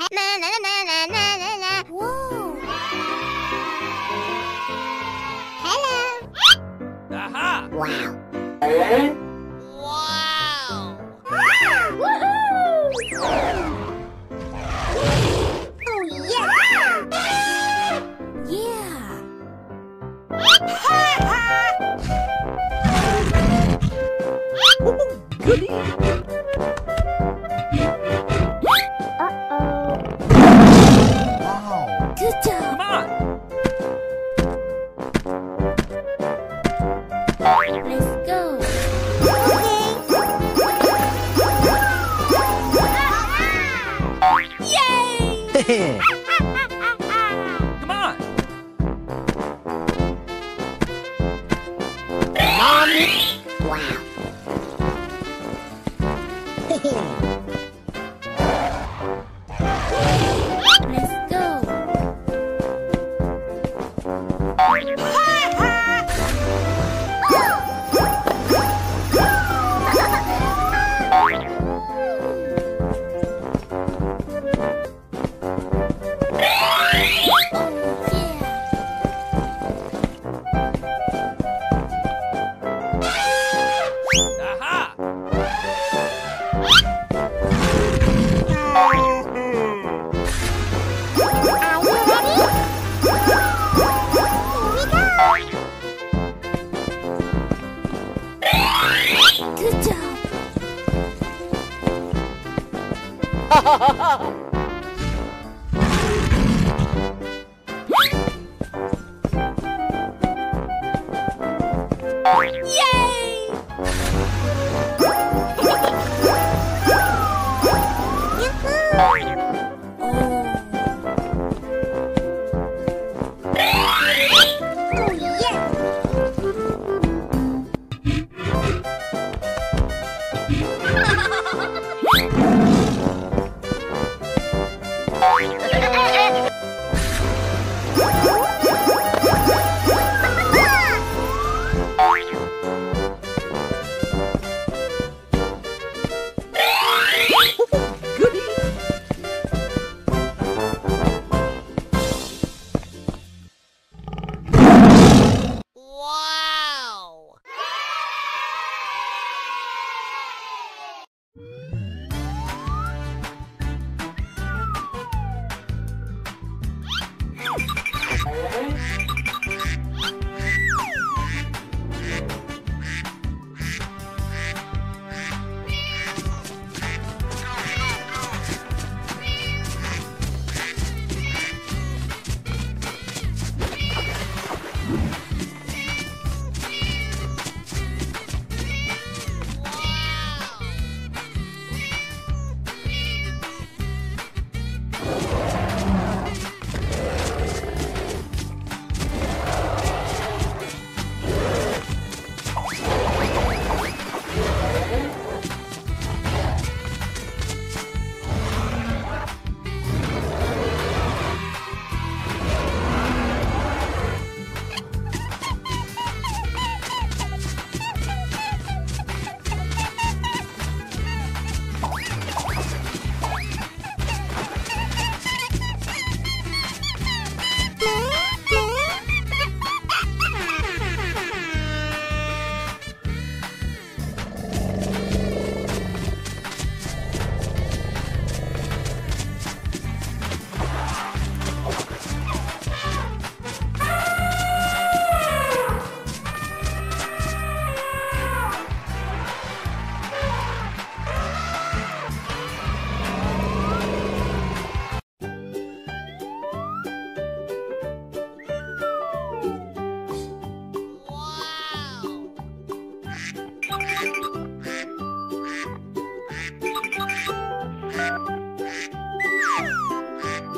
Whoa. Hello. Aha. Wow. Wow. Woohoo. Oh yeah. Yeah. Oh, goody. Come on! Mommy! Wow! Let's go! Good job. Yay!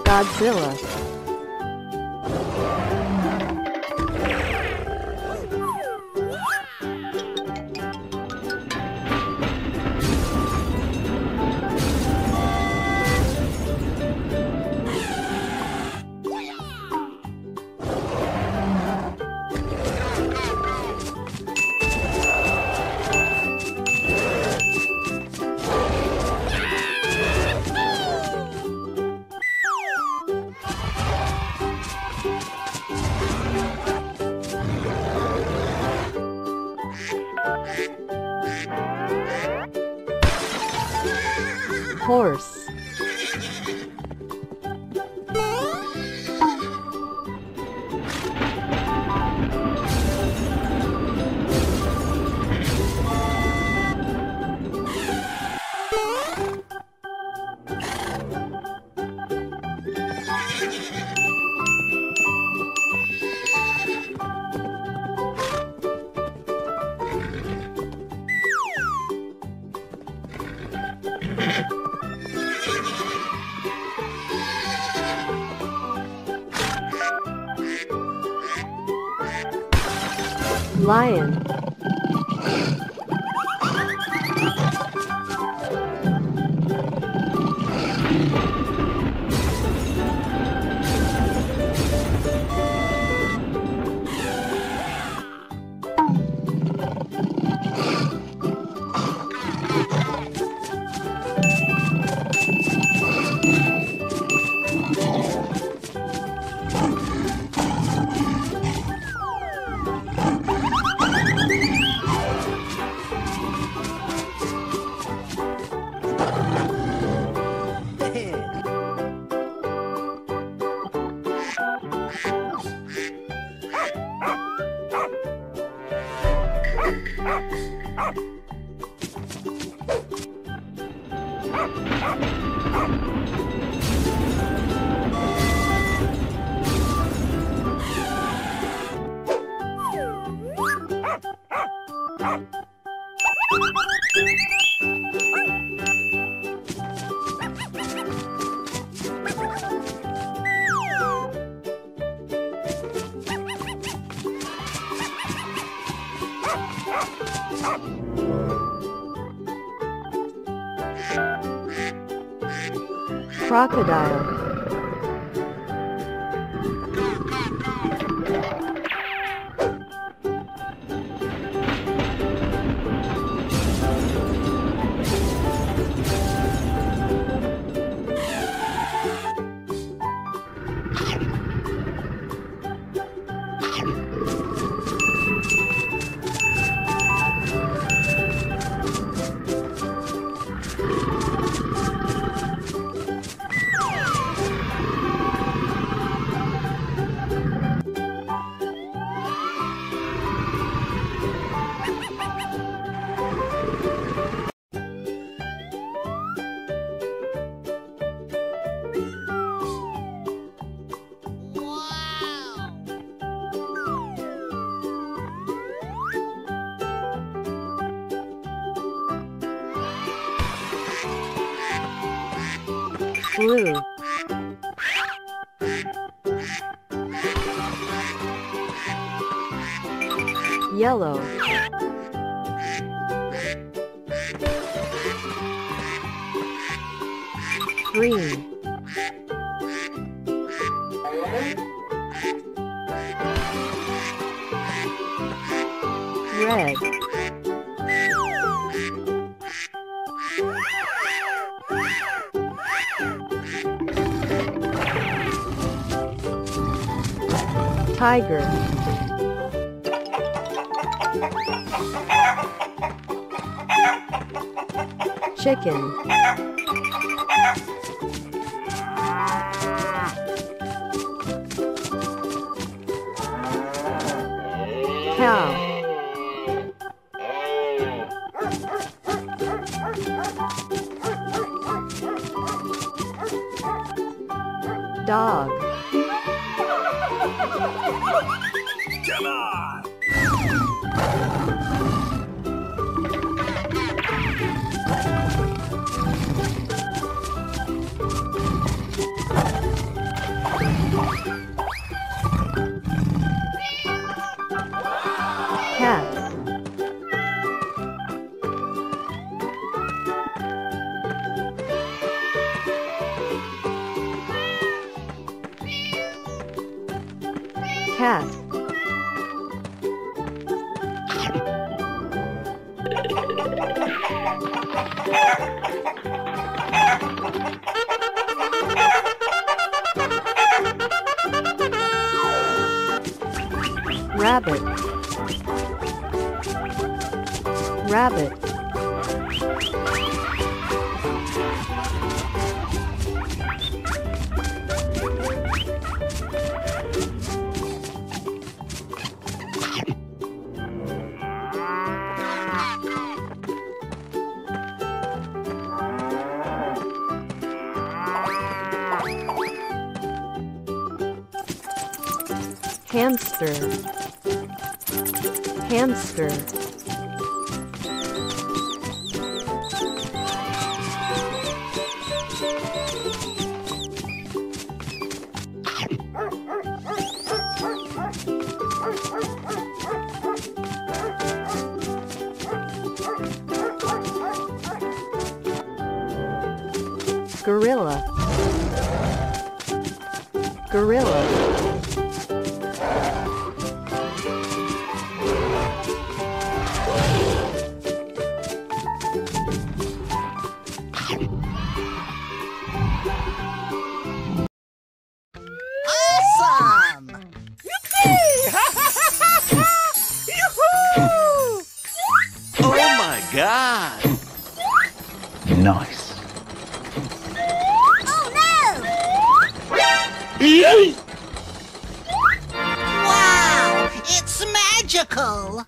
Godzilla. horse. Lion. Crocodile. Blue. Yellow. Green. Red. Tiger. Chicken. Cow. Dog. Come on! Cat. Cat. Rabbit. Rabbit. hamster, hamster, gorilla, gorilla, nice. Oh no! Yay! Wow! It's magical!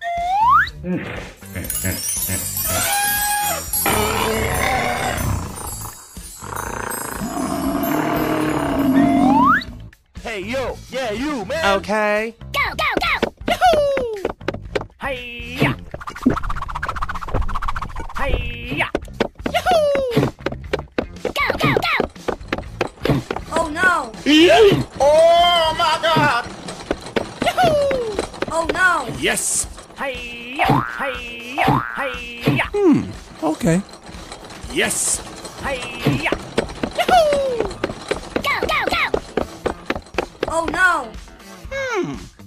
Hey yo! Yeah you, man! Okay. Go, go, go! Yahoo! Hey-ya! Hey-ya! Oh my God! Yahoo! Oh no! Yes! Hiya! Hiya! Hiya! Okay. Yes! Hiya! Yahoo! Go! Go! Go! Oh no!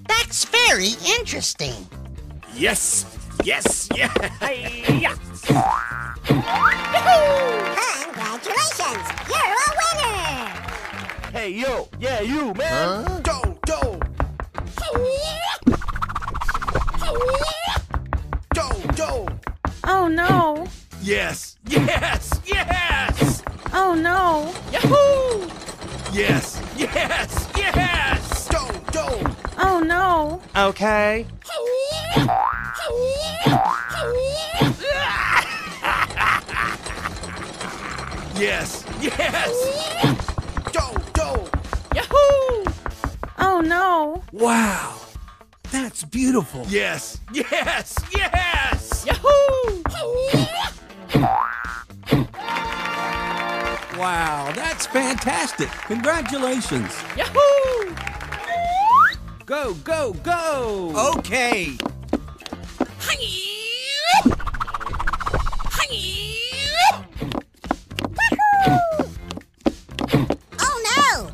That's very interesting. Yes! Yes! Yeah! Hiya! Yahoo! Congratulations! You're a winner! Hey, yo! Yeah, you, man! Huh? Go, go! Go, go! Oh, no! Yes! Yes! Yes! Oh, no! Yahoo! Yes! Yes! Yes! Go, go! Oh, no! Okay. Yes! Yes! Oh no! Wow! That's beautiful! Yes! Yes! Yes! Yahoo! Wow, that's fantastic! Congratulations! Yahoo! Go, go, go! Okay! Hi-ya! Hi-ya! Wahoo! Oh no!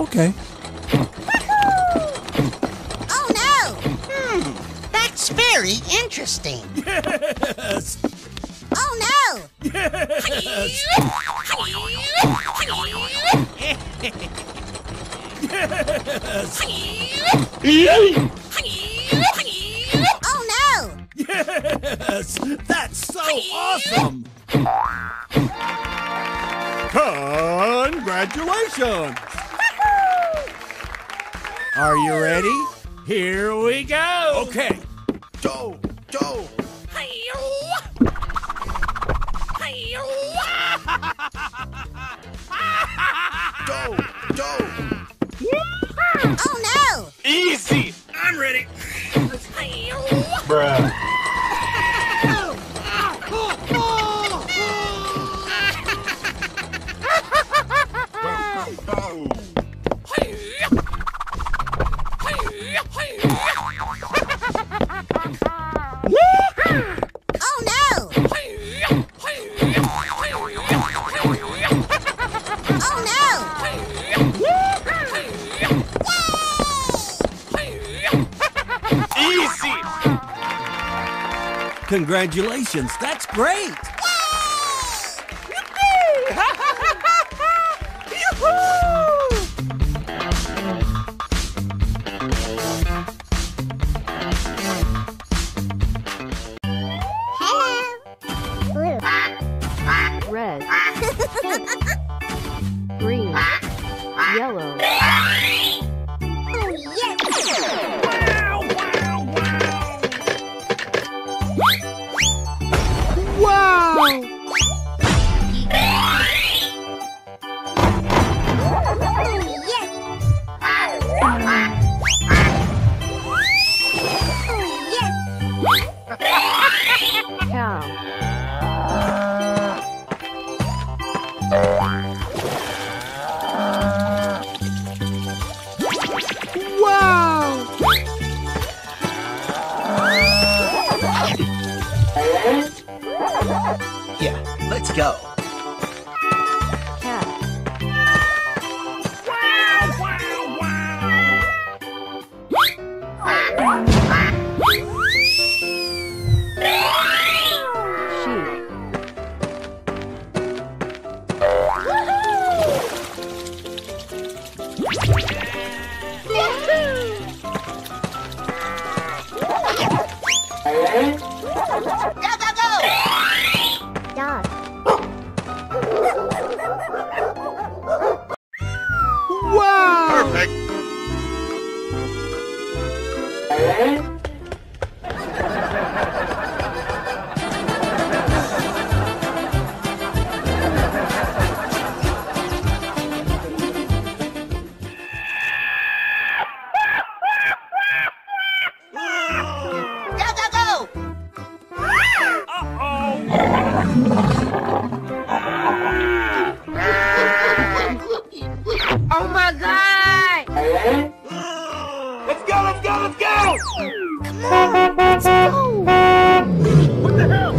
Okay. Interesting. Yes. Oh no. Yes. Yes. Oh no. Yes. That's so awesome. Congratulations. Are you ready? Here we go. Okay. Go, go! Hi-yo! Hi-yo! Go, go! Oh no! Easy! I'm ready! Hi-yo! Bruh! Go, go, go! Congratulations, that's great! Yay! Hello! Blue. Red. Green. Yellow. Oh, yes! Yeah, let's go. Cat. Wow, wow, wow. Sheep. Woohoo! Go, go, go! Dog. Wow! Perfect. Oh my god! Let's go, let's go, let's go! Come on, let's go! What the hell?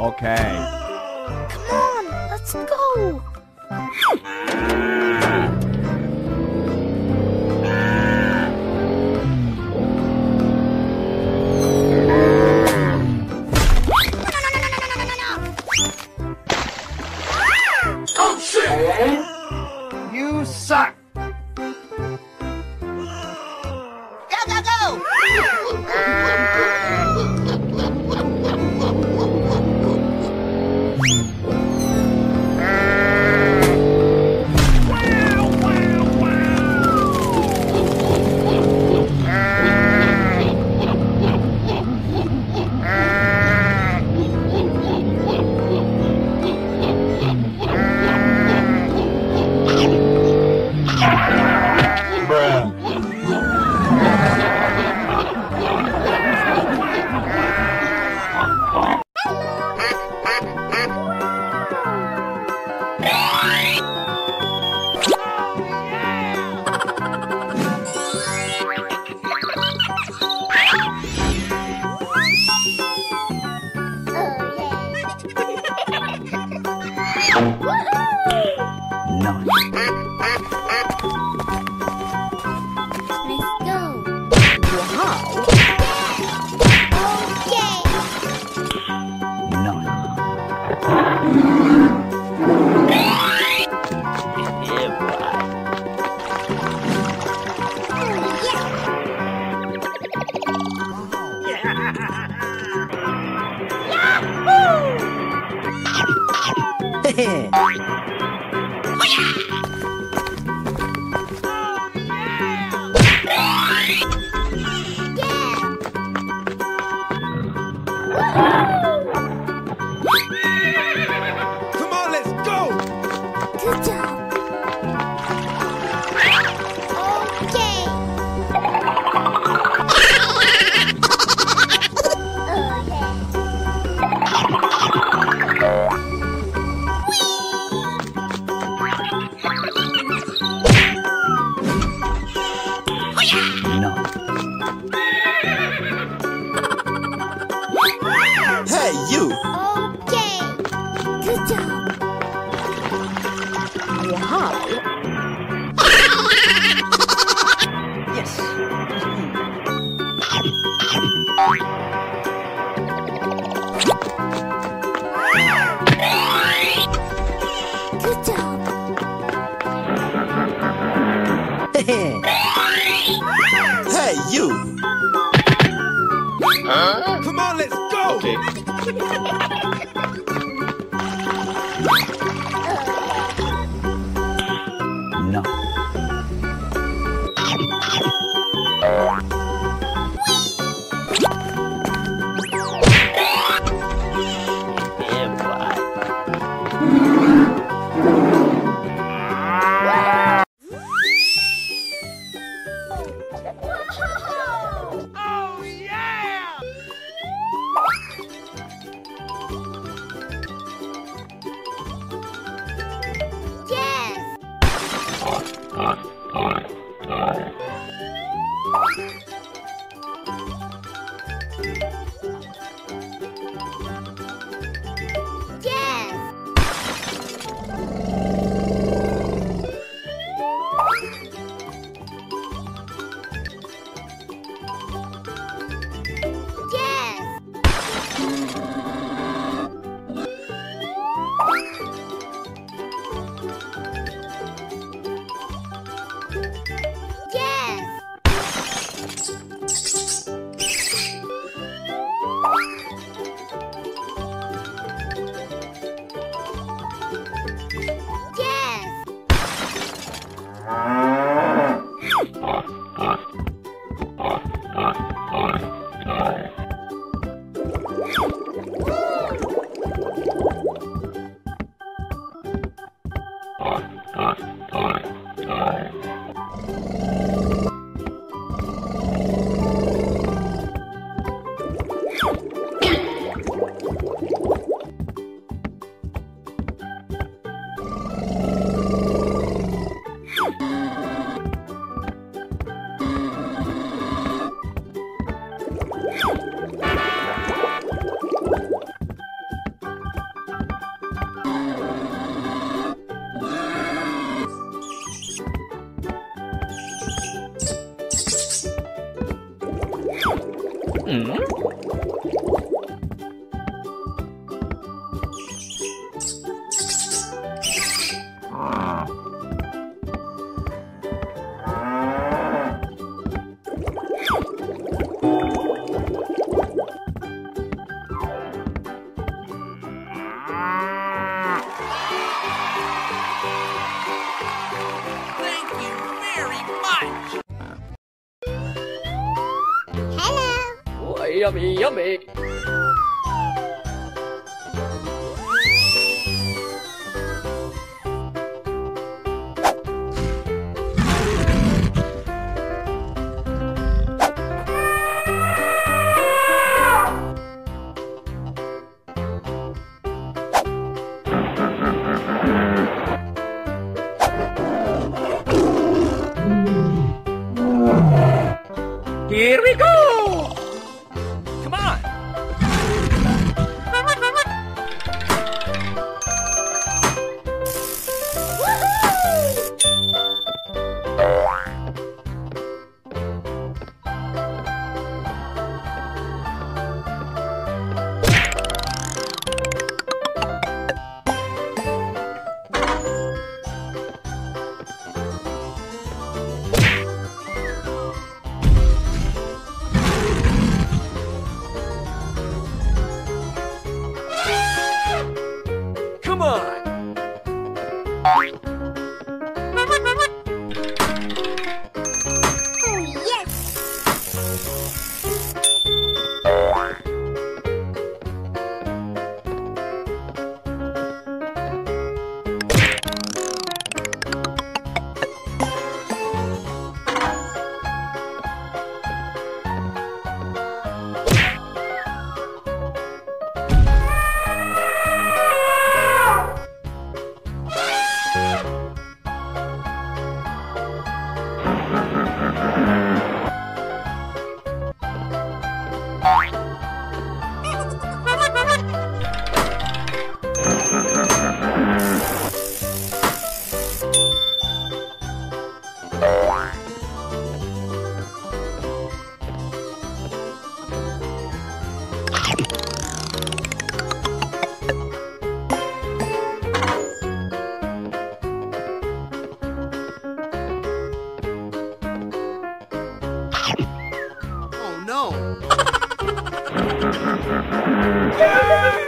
Okay. Come on, let's go. No. Oh shit! You suck. Go, go, go! Hey, you! Huh? Come on, let's go! Okay. No. Yummy! Here we go! Oh no! Yay!